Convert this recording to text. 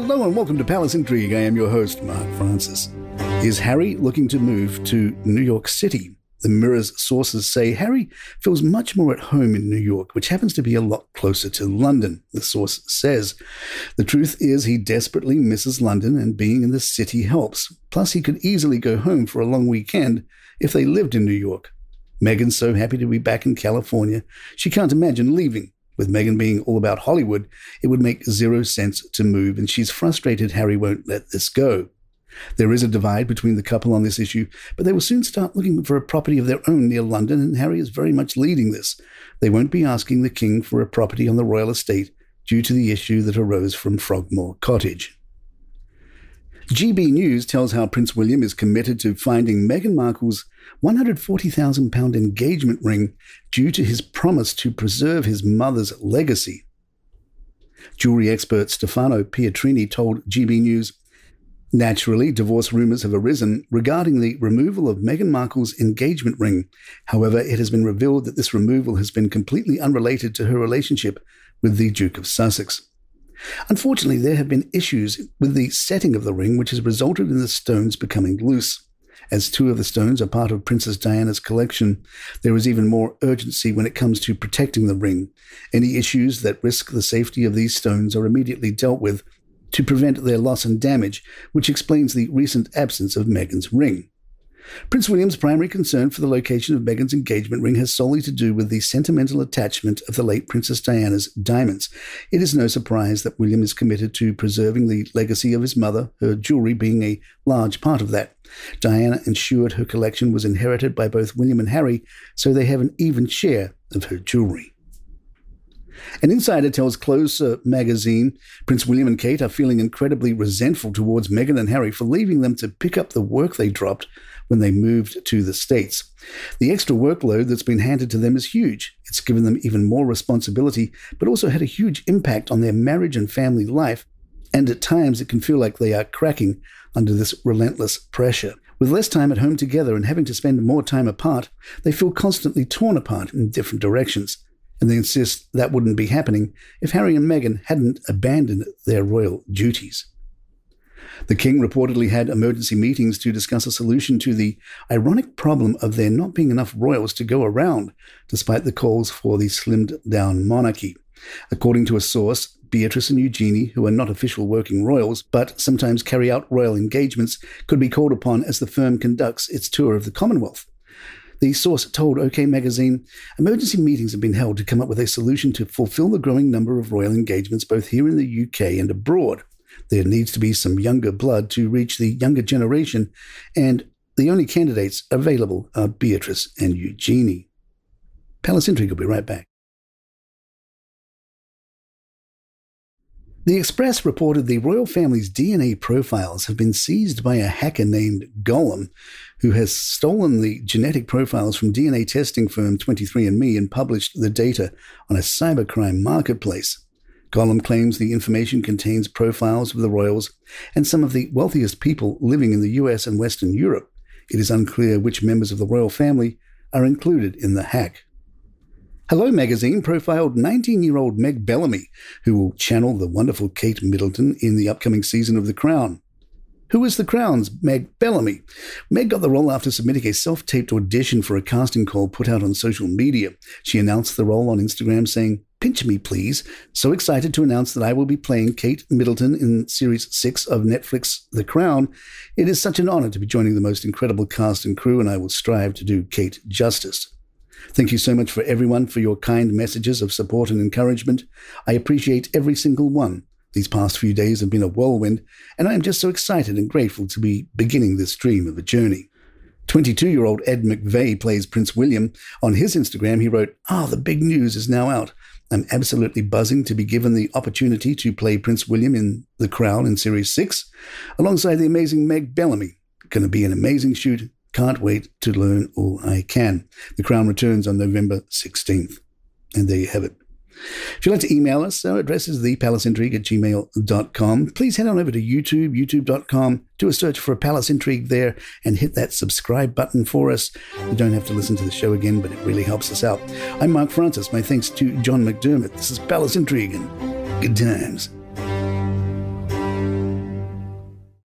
Hello and welcome to Palace Intrigue. I am your host, Mark Francis. Is Harry looking to move to New York City? The Mirror's sources say Harry feels much more at home in New York, which happens to be a lot closer to London, the source says. The truth is he desperately misses London and being in the city helps. Plus, he could easily go home for a long weekend if they lived in New York. Meghan's so happy to be back in California, she can't imagine leaving. With Meghan being all about Hollywood, it would make zero sense to move, and she's frustrated Harry won't let this go. There is a divide between the couple on this issue, but they will soon start looking for a property of their own near London, and Harry is very much leading this. They won't be asking the king for a property on the royal estate due to the issue that arose from Frogmore Cottage. GB News tells how Prince William is committed to finding Meghan Markle's £140,000 engagement ring due to his promise to preserve his mother's legacy. Jewelry expert Stefano Pietrini told GB News, naturally, divorce rumours have arisen regarding the removal of Meghan Markle's engagement ring. However, it has been revealed that this removal has been completely unrelated to her relationship with the Duke of Sussex. Unfortunately, there have been issues with the setting of the ring, which has resulted in the stones becoming loose. As two of the stones are part of Princess Diana's collection, there is even more urgency when it comes to protecting the ring. Any issues that risk the safety of these stones are immediately dealt with to prevent their loss and damage, which explains the recent absence of Meghan's ring. Prince William's primary concern for the location of Meghan's engagement ring has solely to do with the sentimental attachment of the late Princess Diana's diamonds. It is no surprise that William is committed to preserving the legacy of his mother, her jewelry being a large part of that. Diana ensured her collection was inherited by both William and Harry, so they have an even share of her jewelry. An insider tells Closer magazine, Prince William and Kate are feeling incredibly resentful towards Meghan and Harry for leaving them to pick up the work they dropped when they moved to the States. The extra workload that's been handed to them is huge. It's given them even more responsibility, but also had a huge impact on their marriage and family life, and at times it can feel like they are cracking under this relentless pressure. With less time at home together and having to spend more time apart, they feel constantly torn apart in different directions. And they insist that wouldn't be happening if Harry and Meghan hadn't abandoned their royal duties. The king reportedly had emergency meetings to discuss a solution to the ironic problem of there not being enough royals to go around, despite the calls for the slimmed-down monarchy. According to a source, Beatrice and Eugenie, who are not official working royals, but sometimes carry out royal engagements, could be called upon as the firm conducts its tour of the Commonwealth. The source told OK Magazine, emergency meetings have been held to come up with a solution to fulfill the growing number of royal engagements both here in the UK and abroad. There needs to be some younger blood to reach the younger generation, and the only candidates available are Beatrice and Eugenie. Palace Intrigue will be right back. The Express reported the royal family's DNA profiles have been seized by a hacker named Gollum, who has stolen the genetic profiles from DNA testing firm 23andMe and published the data on a cybercrime marketplace. Gollum claims the information contains profiles of the royals and some of the wealthiest people living in the US and Western Europe. It is unclear which members of the royal family are included in the hack. Hello Magazine profiled 19-year-old Meg Bellamy, who will channel the wonderful Kate Middleton in the upcoming season of The Crown. Who is The Crown's Meg Bellamy? Meg got the role after submitting a self-taped audition for a casting call put out on social media. She announced the role on Instagram saying, "Pinch me, please. So excited to announce that I will be playing Kate Middleton in Series 6 of Netflix The Crown. It is such an honor to be joining the most incredible cast and crew, and I will strive to do Kate justice. Thank you so much for everyone for your kind messages of support and encouragement. I appreciate every single one. These past few days have been a whirlwind, and I am just so excited and grateful to be beginning this dream of a journey." 22-year-old Ed McVeigh plays Prince William. On his Instagram, he wrote, "The big news is now out. I'm absolutely buzzing to be given the opportunity to play Prince William in The Crown in Series 6, alongside the amazing Meg Bellamy. Going to be an amazing shoot. Can't wait to learn all I can. The Crown returns on November 16th. And there you have it. If you'd like to email us, our address is thepalaceintrigue@gmail.com. Please head on over to YouTube, youtube.com. Do a search for Palace Intrigue there and hit that subscribe button for us. You don't have to listen to the show again, but it really helps us out. I'm Mark Francis. My thanks to John McDermott. This is Palace Intrigue and good times.